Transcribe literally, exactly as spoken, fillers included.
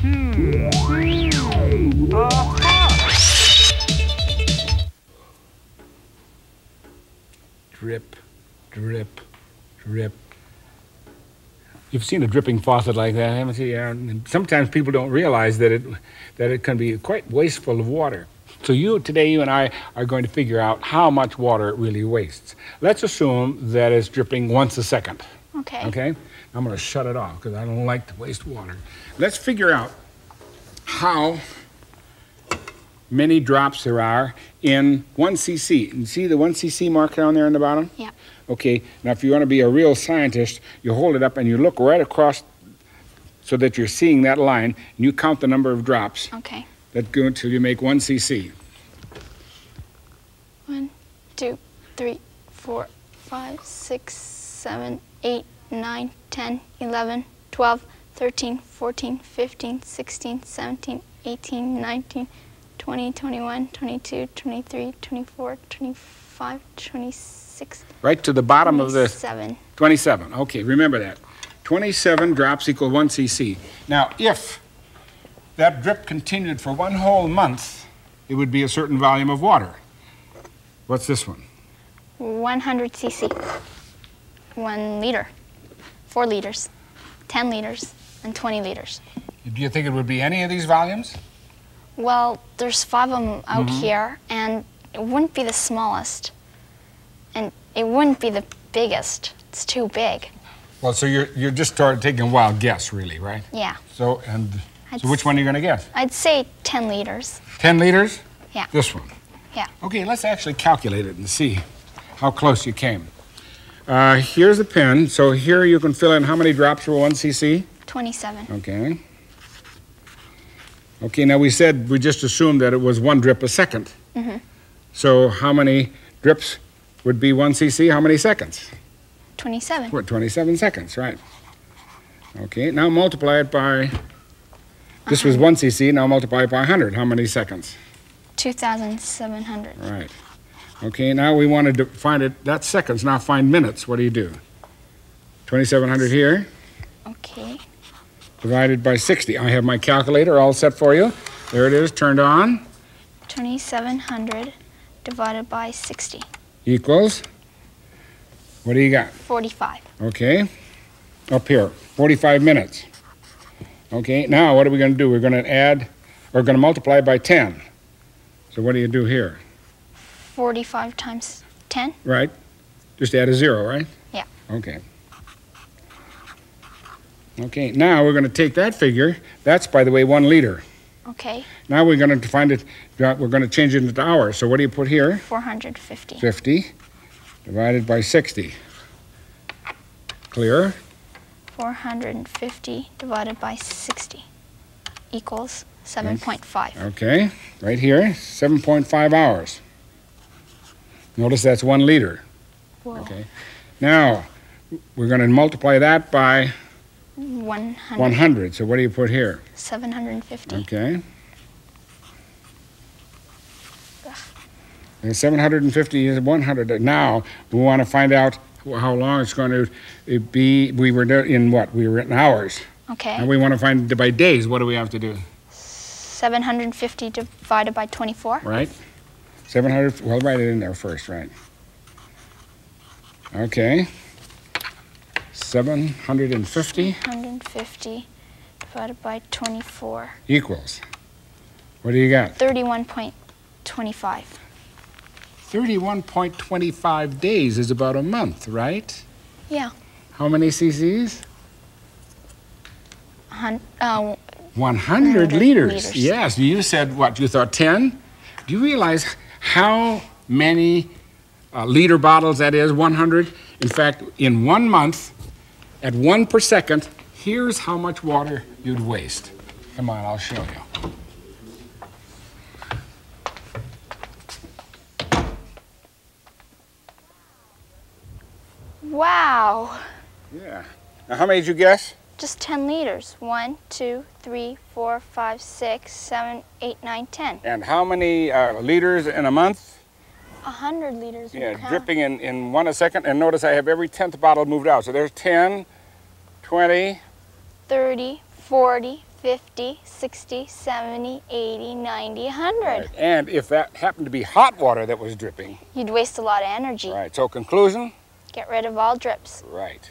Hmm. Aha! Drip, drip, drip. You've seen a dripping faucet like that, haven't you, Aaron? And sometimes people don't realize that it that it can be quite wasteful of water. So you today, you and I are going to figure out how much water it really wastes. Let's assume that it's dripping once a second. Okay. Okay. I'm going to shut it off because I don't like to waste water. Let's figure out how many drops there are in one C C. And see the one C C mark down there on the bottom? Yeah. Okay, now if you want to be a real scientist, you hold it up and you look right across so that you're seeing that line, and you count the number of drops. Okay. That go until you make one C C. One, two, three, four, five, six, seven, eight, nine, ten, eleven, twelve, thirteen, fourteen, fifteen, sixteen, seventeen, eighteen, nineteen, twenty, twenty-one, twenty-two, twenty-three, twenty-four, twenty-five, twenty-six. Right to the bottom of this. Twenty-seven. Twenty-seven. Okay, remember that. Twenty-seven drops equal one C C. Now, if that drip continued for one whole month, it would be a certain volume of water. What's this one? one hundred C C. One liter. Four liters. Ten liters. And twenty liters. Do you think it would be any of these volumes? Well, there's five of them out mm-hmm. here, and it wouldn't be the smallest. And it wouldn't be the biggest. It's too big. Well, so you're you're just started taking a wild guess, really, right? Yeah. So and so, which one are you going to guess? I'd say ten liters. Ten liters? Yeah. This one. Yeah. Okay, let's actually calculate it and see how close you came. Uh, here's a pen. So here you can fill in how many drops for one C C? Twenty-seven. Okay. Okay. Now we said we just assumed that it was one drip a second. Mm-hmm. So how many drips would be one C C, how many seconds? twenty-seven. What, twenty-seven seconds, right. Okay, now multiply it by, this was one C C, now multiply it by one hundred. How many seconds? two thousand seven hundred. Right. Okay, now we wanted to find it, that's seconds, now find minutes. What do you do? twenty-seven hundred here. Okay. Divided by sixty. I have my calculator all set for you. There it is, turned on. twenty-seven hundred divided by sixty. Equals, what do you got? forty-five. Okay, up here, forty-five minutes. Okay, now what are we going to do? We're going to add, we're going to multiply by ten. So what do you do here? forty-five times ten. Right, just add a zero, right? Yeah. Okay. Okay, now we're going to take that figure. That's, by the way, one liter. Okay. Now we're going to find it, we're going to change it into hours. So what do you put here? four hundred fifty. fifty divided by sixty. Clear? four hundred fifty divided by sixty equals seven point five. Okay, right here, seven point five hours. Notice that's one liter. Whoa. Okay. Now, we're going to multiply that by one hundred. one hundred. So what do you put here? seven hundred fifty. Okay. Ugh. And seven hundred fifty is one hundred. Now we want to find out how long it's going to be. We were in what? We were in hours. Okay. And we want to find by days. What do we have to do? seven hundred fifty divided by twenty-four. Right. seven hundred. Well, write it in there first, right? Okay. seven hundred fifty. seven hundred fifty divided by twenty-four. Equals. What do you got? thirty-one point two five. thirty-one point two five days is about a month, right? Yeah. How many C Cs? Hun uh, one hundred, one hundred liters. liters. Yes. You said what? You thought ten? Do you realize how many uh, liter bottles that is? one hundred? In fact, in one month, at one per second, here's how much water you'd waste. Come on, I'll show you. Wow. Yeah. Now, how many did you guess? Just ten liters. One, two, three, four, five, six, seven, eight, nine, ten. And how many uh, liters in a month? A hundred liters. Yeah, dripping in, in one a second. And notice I have every tenth bottle moved out. So there's ten, twenty. thirty, forty, fifty, sixty, seventy, eighty, ninety, one hundred. Right. And if that happened to be hot water that was dripping, you'd waste a lot of energy. Right. So conclusion? Get rid of all drips. Right.